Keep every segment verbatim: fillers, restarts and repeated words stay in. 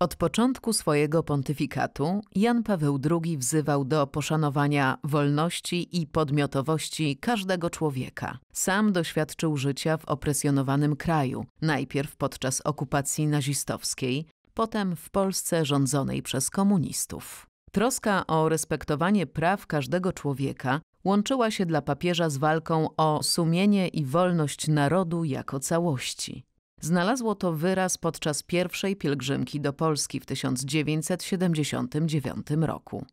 Od początku swojego pontyfikatu Jan Paweł drugi wzywał do poszanowania wolności i podmiotowości każdego człowieka. Sam doświadczył życia w opresjonowanym kraju, najpierw podczas okupacji nazistowskiej, potem w Polsce rządzonej przez komunistów. Troska o respektowanie praw każdego człowieka łączyła się dla papieża z walką o sumienie i wolność narodu jako całości. Znalazło to wyraz podczas pierwszej pielgrzymki do Polski w tysiąc dziewięćset siedemdziesiątym dziewiątym roku.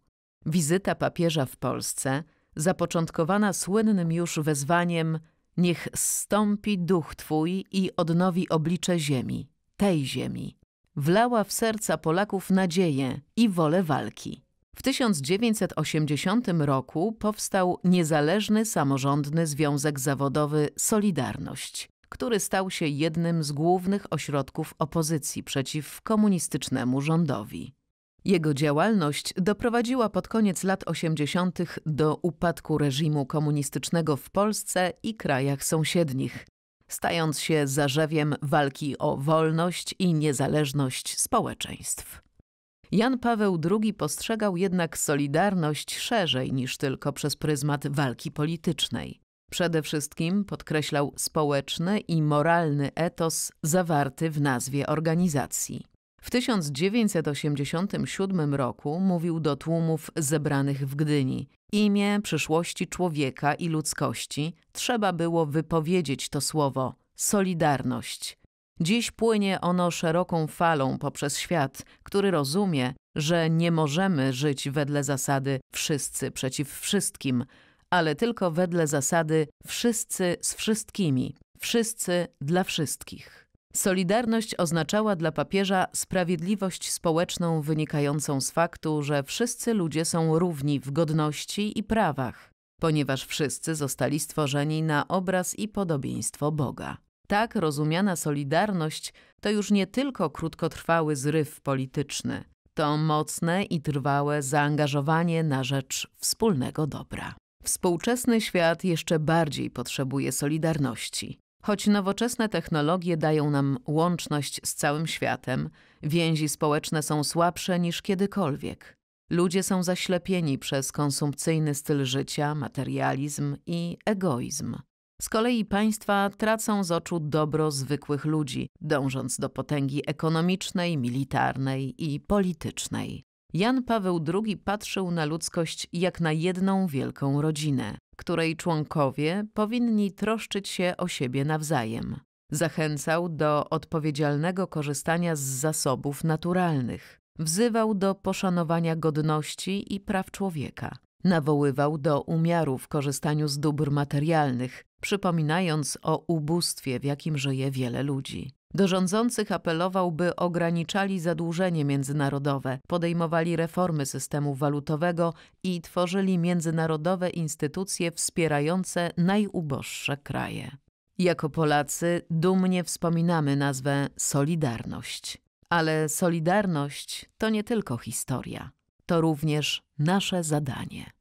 Wizyta papieża w Polsce, zapoczątkowana słynnym już wezwaniem „Niech zstąpi duch Twój i odnowi oblicze ziemi, tej ziemi”, wlała w serca Polaków nadzieję i wolę walki. W tysiąc dziewięćset osiemdziesiątym roku powstał niezależny, samorządny związek zawodowy Solidarność, który stał się jednym z głównych ośrodków opozycji przeciw komunistycznemu rządowi. Jego działalność doprowadziła pod koniec lat osiemdziesiątych do upadku reżimu komunistycznego w Polsce i krajach sąsiednich, stając się zarzewiem walki o wolność i niezależność społeczeństw. Jan Paweł drugi postrzegał jednak Solidarność szerzej niż tylko przez pryzmat walki politycznej. Przede wszystkim podkreślał społeczny i moralny etos zawarty w nazwie organizacji. W tysiąc dziewięćset osiemdziesiątym siódmym roku mówił do tłumów zebranych w Gdyni: „Imię przyszłości człowieka i ludzkości trzeba było wypowiedzieć to słowo – solidarność. Dziś płynie ono szeroką falą poprzez świat, który rozumie, że nie możemy żyć wedle zasady wszyscy przeciw wszystkim, ale tylko wedle zasady wszyscy z wszystkimi, wszyscy dla wszystkich”. Solidarność oznaczała dla papieża sprawiedliwość społeczną wynikającą z faktu, że wszyscy ludzie są równi w godności i prawach, ponieważ wszyscy zostali stworzeni na obraz i podobieństwo Boga. Tak rozumiana Solidarność to już nie tylko krótkotrwały zryw polityczny, to mocne i trwałe zaangażowanie na rzecz wspólnego dobra. Współczesny świat jeszcze bardziej potrzebuje solidarności. Choć nowoczesne technologie dają nam łączność z całym światem, więzi społeczne są słabsze niż kiedykolwiek. Ludzie są zaślepieni przez konsumpcyjny styl życia, materializm i egoizm. Z kolei państwa tracą z oczu dobro zwykłych ludzi, dążąc do potęgi ekonomicznej, militarnej i politycznej. Jan Paweł drugi patrzył na ludzkość jak na jedną wielką rodzinę, której członkowie powinni troszczyć się o siebie nawzajem. Zachęcał do odpowiedzialnego korzystania z zasobów naturalnych. Wzywał do poszanowania godności i praw człowieka. Nawoływał do umiaru w korzystaniu z dóbr materialnych, przypominając o ubóstwie, w jakim żyje wiele ludzi. Do rządzących apelował, by ograniczali zadłużenie międzynarodowe, podejmowali reformy systemu walutowego i tworzyli międzynarodowe instytucje wspierające najuboższe kraje. Jako Polacy dumnie wspominamy nazwę Solidarność. Ale Solidarność to nie tylko historia, to również nasze zadanie.